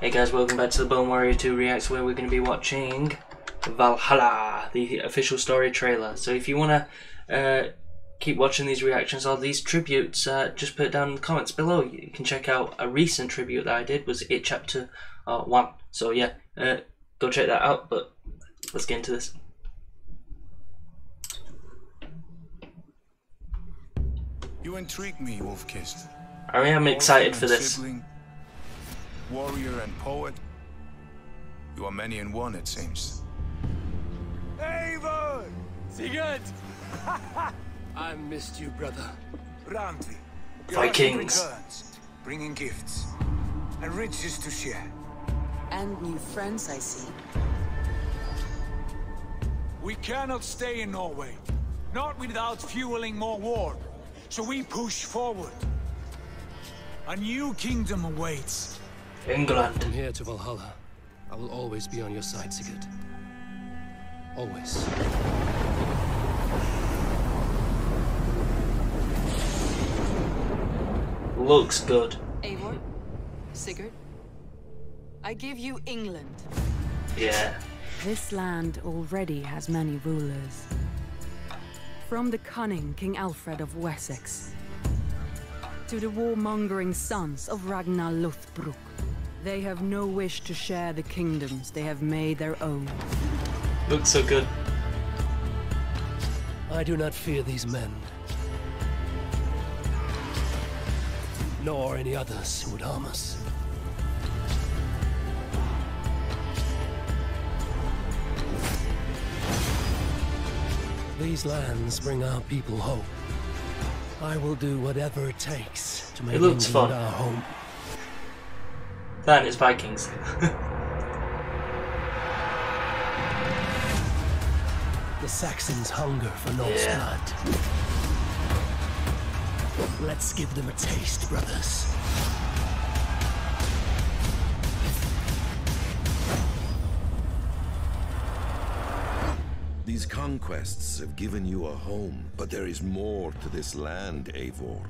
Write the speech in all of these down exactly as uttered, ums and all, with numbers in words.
Hey guys, welcome back to the Bone Warrior Two Reacts, where we're going to be watching Valhalla, the official story trailer. So if you want to uh, keep watching these reactions or these tributes, uh, just put it down in the comments below. You can check out a recent tribute that I did, was it chapter uh, one. So yeah, uh, go check that out, but let's get into this. You intrigue me, Wolf-Kissed. I am excited for this. Sibling, warrior and poet, you are many in one, it seems. Eivor! Sigurd! I missed you, brother. Randvi. Vikings. Returns, bringing gifts and riches to share. And new friends, I see. We cannot stay in Norway, not without fueling more war. So we push forward. A new kingdom awaits. England. From here to Valhalla, I will always be on your side, Sigurd. Always. Looks good. Eivor, Sigurd, I give you England. Yeah. This land already has many rulers. From the cunning King Alfred of Wessex, to the warmongering sons of Ragnar Lothbrok, they have no wish to share the kingdoms they have made their own. Looks so good. I do not fear these men, nor any others who would harm us. These lands bring our people hope. I will do whatever it takes to make it looks fun. Our home. That is Vikings. The Saxons hunger for Norse yeah. blood. Let's give them a taste, brothers. These conquests have given you a home, but there is more to this land, Eivor.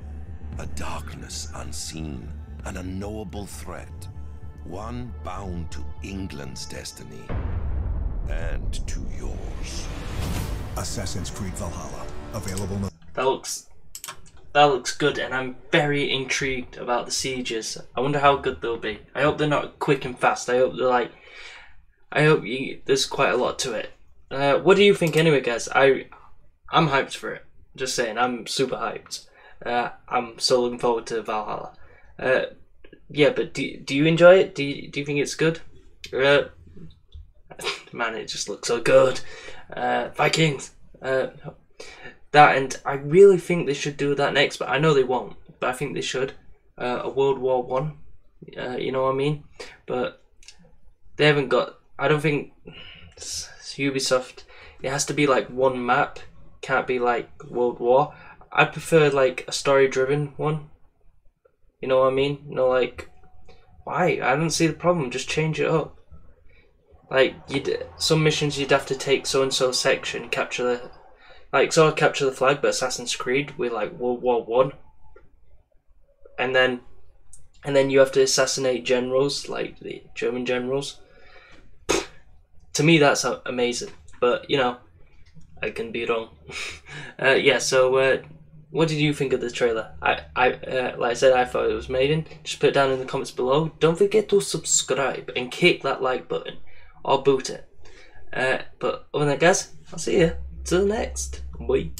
A darkness unseen, an unknowable threat. One bound to England's destiny, and to yours. Assassin's Creed Valhalla, available now. That looks, that looks good, and I'm very intrigued about the sieges. I wonder how good they'll be. I hope they're not quick and fast. I hope they're like, I hope you, there's quite a lot to it. Uh, what do you think anyway, guys? I, I'm hyped for it. Just saying, I'm super hyped. Uh, I'm so looking forward to Valhalla. Uh, yeah, but do, do you enjoy it? Do you, do you think it's good? Uh, man, it just looks so good. Uh, Vikings. Uh, that, and I really think they should do that next, but I know they won't. But I think they should. Uh, a World War One. Uh, you know what I mean? But they haven't got... I don't think... Ubisoft, it has to be like one map, can't be like World War. I prefer like a story driven one, you know what I mean? No, like, why? I don't see the problem, just change it up. Like, you'd some missions you'd have to take so and so section, capture the, like, sort of capture the flag, but Assassin's Creed with like World War One, and then and then you have to assassinate generals, like the German generals. To me, that's amazing, but you know, I can be wrong. uh, yeah, so uh, what did you think of the trailer? I, I, uh, like I said, I thought it was amazing. Just put it down in the comments below. Don't forget to subscribe and kick that like button, or boot it. Uh, but other than that, guys, I'll see you till the next. Bye.